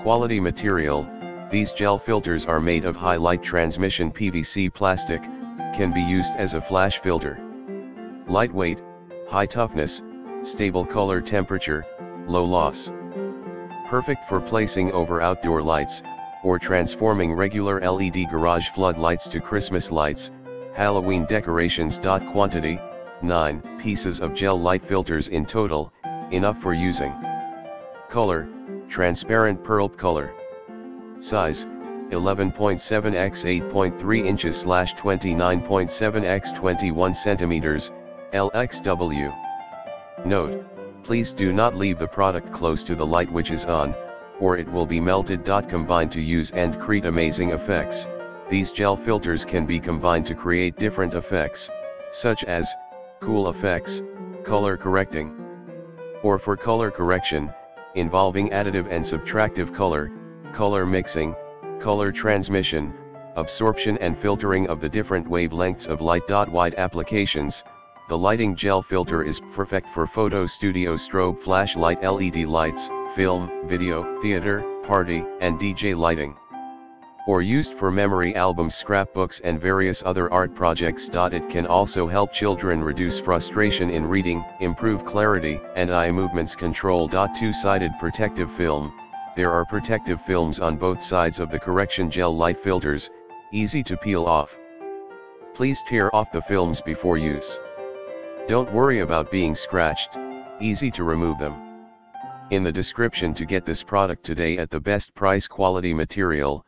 Quality material, these gel filters are made of high light transmission PVC plastic, can be used as a flash filter. Lightweight, high toughness, stable color temperature, low loss. Perfect for placing over outdoor lights, or transforming regular LED garage floodlights to Christmas lights, Halloween decorations. Quantity, 9 pieces of gel light filters in total, enough for using. Color, transparent pearl color. Size, 11.7 x 8.3 inches / 29.7 x 21 centimeters, LXW. Note, please do not leave the product close to the light which is on, or it will be melted. Combined to use and create amazing effects. These gel filters can be combined to create different effects, such as cool effects, color correcting, or for color correction, involving additive and subtractive color, color mixing, color transmission, absorption and filtering of the different wavelengths of light. Wide applications. The lighting gel filter is perfect for photo studio, strobe flashlight, LED lights, film, video, theater, party, and DJ lighting. Or used for memory albums, scrapbooks, and various other art projects. It can also help children reduce frustration in reading, improve clarity, and eye movements control. Two-sided protective film. There are protective films on both sides of the correction gel light filters, easy to peel off. Please tear off the films before use. Don't worry about being scratched, easy to remove them. In the description to get this product today at the best price. Quality material,